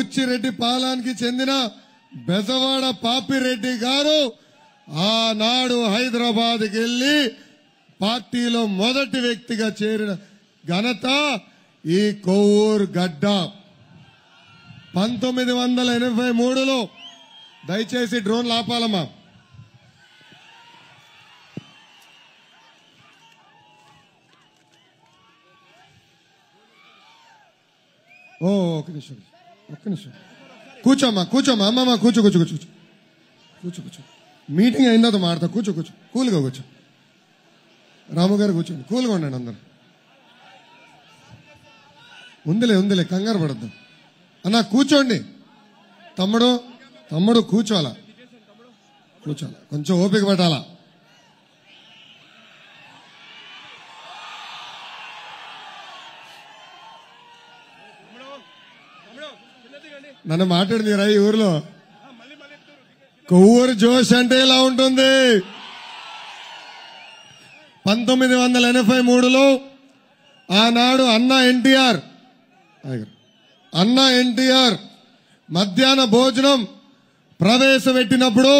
బుచ్చిరెడ్డి పాలానికి చెందిన బెజవాడ పాపిరెడ్డి గారు ఆనాడు హైదరాబాద్ కి వెళ్లి పార్టీలో మొదటి వ్యక్తిగా చేరిన ఘనత ఈ కొవ్వూరు గడ్డ. 1983లో దయచేసి డ్రోన్ ఆపాలమ్మా. 哦，跟你说，跟你说，过去嘛，过去嘛，妈妈，过去，过去，过去，过去，过去。 మీటింగ్ అయిన తర్వాత మాడతా. కూర్చో కూర్చో, కూల్గా కూర్చో. రాము గారు కూర్చోండి, కూల్గా ఉండండి అందరు. ఉందిలే ఉందిలే, కంగారు పడద్దు అన్న. కూర్చోండి తమ్ముడు, తమ్ముడు కూర్చోాలా, కూర్చోాలా, కొంచెం ఓపిక పట్టాలా. నన్ను మాట్లాడిందిరా ఈ ఊర్లో కొవ్వూరు జోష్ అంటే ఇలా ఉంటుంది. 1983లో ఆనాడు అన్నా ఎన్టీఆర్ మధ్యాహ్న భోజనం ప్రవేశపెట్టినప్పుడు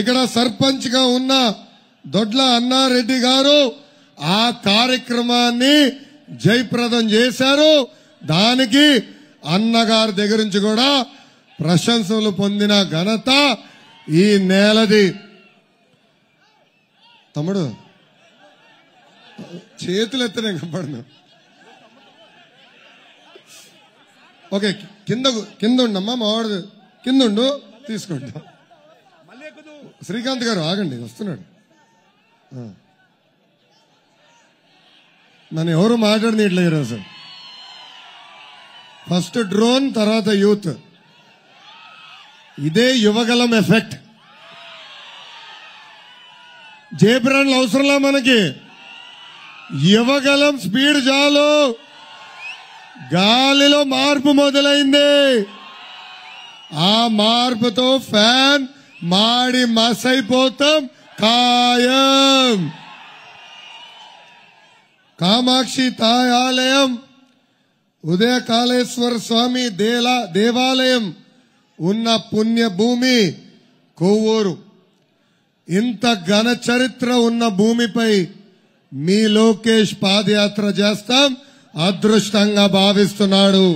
ఇక్కడ సర్పంచ్ గా ఉన్న దొడ్ల అన్నారెడ్డి గారు ఆ కార్యక్రమాన్ని జయప్రదం చేశారు. దానికి అన్నగారి దగ్గర నుంచి కూడా ప్రశంసలు పొందిన ఘనత ఈ నేలది. తమ్ముడు చేతులు ఎత్తనే కనపడను. ఓకే, కింద కింద ఉండమ్మా, మావాడు కింద ఉండు, తీసుకుంటా. శ్రీకాంత్ గారు ఆగండి, వస్తున్నాడు. నన్ను ఎవరు మాట్లాడినట్లేదు సార్. ఫస్ట్ డ్రోన్, తర్వాత యూత్. ఇదే యువగలం ఎఫెక్ట్. జయప్రాణులు అవసరంలా మనకి. యువగలం స్పీడ్ చాలు. గాలిలో మార్పు మొదలైంది. ఆ మార్పుతో ఫ్యాన్ మాడి మసైపోతాం ఖాయం. కామాక్షి తాయ ఆలయం, ఉదయ కాళేశ్వర స్వామి దేవాలయం ఉన్న పుణ్యభూమి కొవ్వూరు. ఇంత ఘన చరిత్ర ఉన్న భూమిపై మీ లోకేష్ పాదయాత్ర చేస్తాం అదృష్టంగా భావిస్తున్నాడు.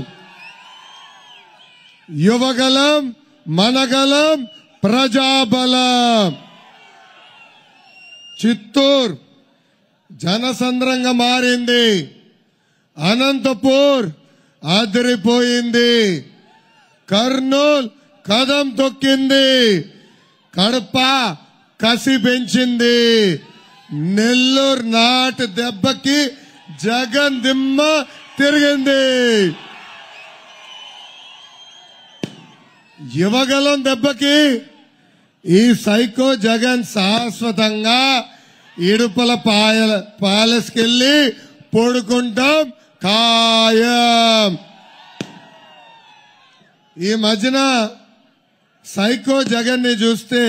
యువగలం, మనగలం, ప్రజాబలం. చిత్తూరు జనసంద్రంగా మారింది. అనంతపూర్ అదిరిపోయింది. కర్నూలు కదం తొక్కింది. కడప కసి పెంచింది. నెల్లూరు నాటు దెబ్బకి జగన్ దిమ్మ తిరిగింది. యువగలం దెబ్బకి ఈ సైకో జగన్ శాశ్వతంగా ఇడుపుల ప్యాలెస్కి వెళ్ళి పడుకుంటాం ఖాయం. ఈ మధ్యన సైకో జగన్ ని చూస్తే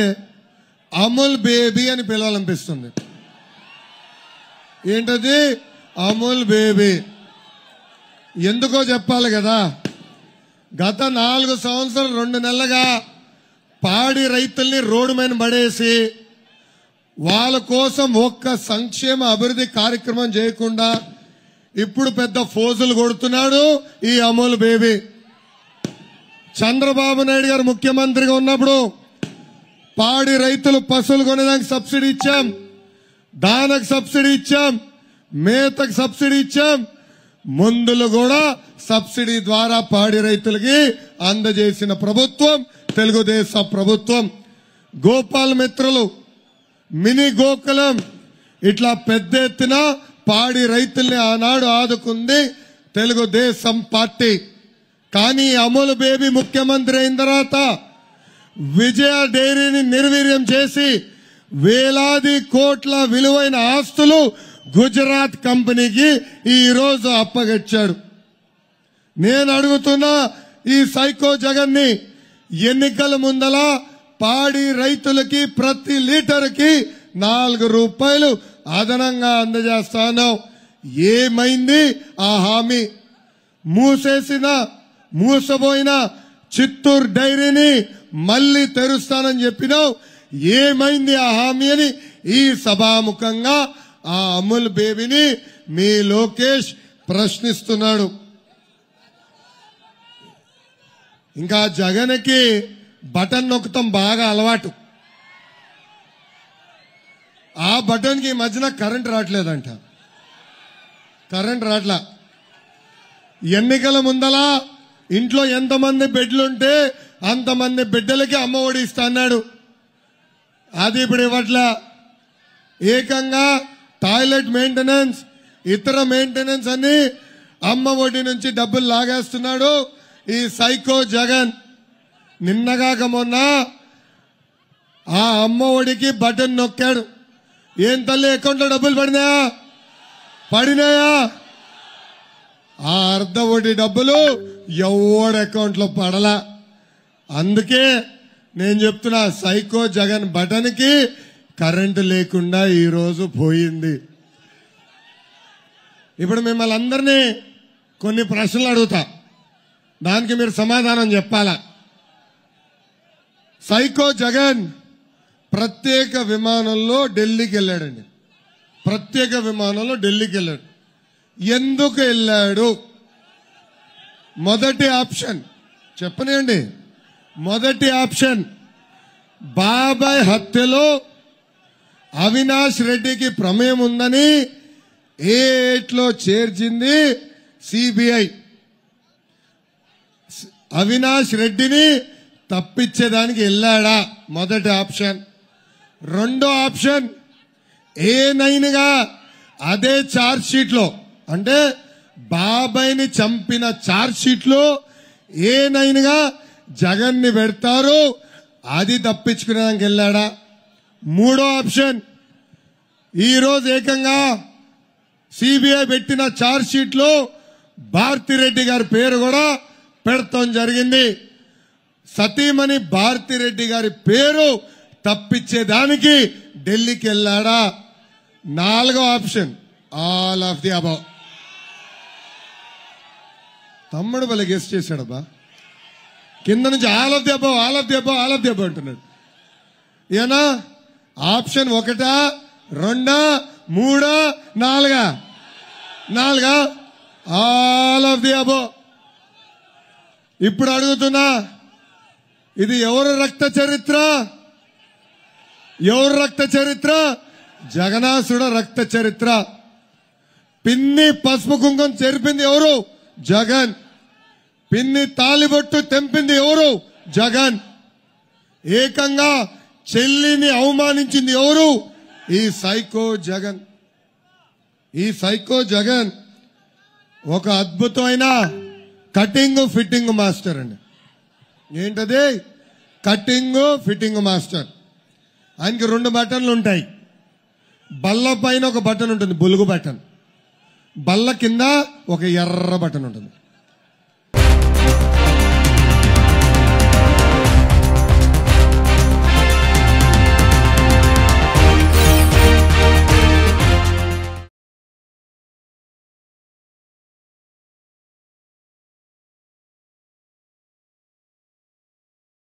అమూల్ బేబీ అని పిలవాలనిపిస్తుంది. ఏంటది? అమూల్ బేబీ. ఎందుకో చెప్పాలి కదా. గత 4 సంవత్సరాలు 2 నెలలుగా పాడి రైతుల్ని రోడ్డు మీద పడేసి వాళ్ళ కోసం ఒక్క సంక్షేమ అభివృద్ధి కార్యక్రమం చేయకుండా ఇప్పుడు పెద్ద ఫోజులు కొడుతున్నాడు ఈ అమూల్ బేబీ. చంద్రబాబు నాయుడు గారు ముఖ్యమంత్రిగా ఉన్నప్పుడు పాడి రైతులు పశువులు కొనేదానికి సబ్సిడీ ఇచ్చాం, దానికి సబ్సిడీ ఇచ్చాం, మేతకు సబ్సిడీ ఇచ్చాం, మందులు కూడా సబ్సిడీ ద్వారా పాడి రైతులకి అందజేసిన ప్రభుత్వం తెలుగుదేశం ప్రభుత్వం. గోపాల్ మిత్రులు, మినీ గోకులం ఇట్లా పెద్ద ఎత్తున పాడి రైతుల్ని ఆనాడు ఆదుకుంది తెలుగుదేశం పార్టీ. కానీ అమూల్ బేబీ ముఖ్యమంత్రి అయిన తర్వాత విజయ డైరీని నిర్వీర్యం చేసి వేలాది కోట్ల విలువైన ఆస్తులు గుజరాత్ కంపెనీకి ఈరోజు అప్పగించాడు. నేను అడుగుతున్నా ఈ సైకో జగన్ని, ఎన్నికల ముందల పాడి రైతులకి ప్రతి లీటర్కి 4 రూపాయలు అదనంగా అందజేస్తాను. ఏమైంది ఆ హామీ? మూసేసిన మూసపోయిన చిత్తూరు డైరీని మళ్ళీ తెరుస్తానని చెప్పినావు ఏమైంది ఆ హామీని ఈ సభాముఖంగా ఆ అమల్ బేబీని మీ లోకేష్ ప్రశ్నిస్తున్నాడు ఇంకా జగన్కి బటన్ నొక్కటం బాగా అలవాటు ఆ బటన్ కి మధ్యన కరెంట్ రాట్లేదంట కరెంట్ రాట్లా ఎన్నికల ముందల ఇంట్లో ఎంతమంది బిడ్డలుంటే అంతమంది బిడ్డలకి అమ్మ ఒడి ఇస్తా అన్నాడు అది ఇప్పుడు ఇవ్వట్లా ఏకంగా టాయిలెట్ మెయింటెనెన్స్ ఇతర మెయింటెనెన్స్ అని అమ్మ ఒడి నుంచి డబ్బులు లాగేస్తున్నాడు ఈ సైకో జగన్ నిన్నగాక మొన్న ఆ అమ్మ ఒడికి బటన్ నొక్కాడు ఏం తల్లి అకౌంట్లో డబ్బులు పడినాయా పడినాయా ఆ అర్ధ ఒడి డబ్బులు ఎవడి అకౌంట్లో పడలా అందుకే నేను చెప్తున్నా సైకో జగన్ బటన్కి కరెంటు లేకుండా ఈరోజు పోయింది ఇప్పుడు మిమ్మల్ని అందరినీ కొన్ని ప్రశ్నలు అడుగుతా దానికి మీరు సమాధానం చెప్పాలా సైకో జగన్ ప్రత్యేక విమానంలో ఢిల్లీకి వెళ్ళాడండి ప్రత్యేక విమానంలో ఢిల్లీకి వెళ్ళాడు ఎందుకు వెళ్ళాడు మొదటి ఆప్షన్ చెప్పనియండి మొదటి ఆప్షన్ బాబాయ్ హత్యలో అవినాష్ రెడ్డికి ప్రమేయం ఉందని ఏట్లో చేర్చింది సిబిఐ అవినాష్ రెడ్డిని తప్పించేదానికి వెళ్ళాడా మొదటి ఆప్షన్ రెండో ఆప్షన్ A9గా అదే ఛార్జ్ షీట్లో అంటే బాబాయ్ని చంపిన ఛార్జ్ షీట్లో A9గా జగన్ని పెడతారు అది తప్పించుకునేదానికి వెళ్ళాడా మూడో ఆప్షన్ ఈరోజు ఏకంగా సిబిఐ పెట్టిన ఛార్జ్ షీట్లో భారతిరెడ్డి గారి పేరు కూడా పెడతాం జరిగింది సతీమణి భారతిరెడ్డి గారి పేరు తప్పించేదానికి ఢిల్లీకి వెళ్ళాడా నాలుగో option all of the above తమ్ముడు వాళ్ళ గెస్ట్ చేశాడబ్బా కింద నుంచి all of the above all of the above all of the above అంటున్నాడు ఏనా ఆప్షన్ ఒకటా రెండా మూడా నాలుగా నాలుగా ఆల్ ఆఫ్ ది అబౌవ్ ఇప్పుడు అడుగుతున్నా ఇది ఎవరు రక్త చరిత్ర ఎవరు రక్త చరిత్ర జగనాసుడ రక్త చరిత్ర పిన్ని పసుపు కుంకుమ చెరిపింది ఎవరు జగన్ పిన్ని తాలిబొట్టు తెంపింది ఎవరు జగన్ ఏకంగా చెల్లిని అవమానించింది ఎవరు ఈ సైకో జగన్ ఈ సైకో జగన్ ఒక అద్భుతమైన కటింగ్ ఫిట్టింగ్ మాస్టర్ అండి ఏంటది కటింగ్ ఫిట్టింగ్ మాస్టర్ ఆయనకి రెండు బటన్లు ఉంటాయి బల్ల పైన ఒక బటన్ ఉంటుంది బొలుగు బటన్ బల్ల కింద ఒక ఎర్ర బటన్ ఉంటుంది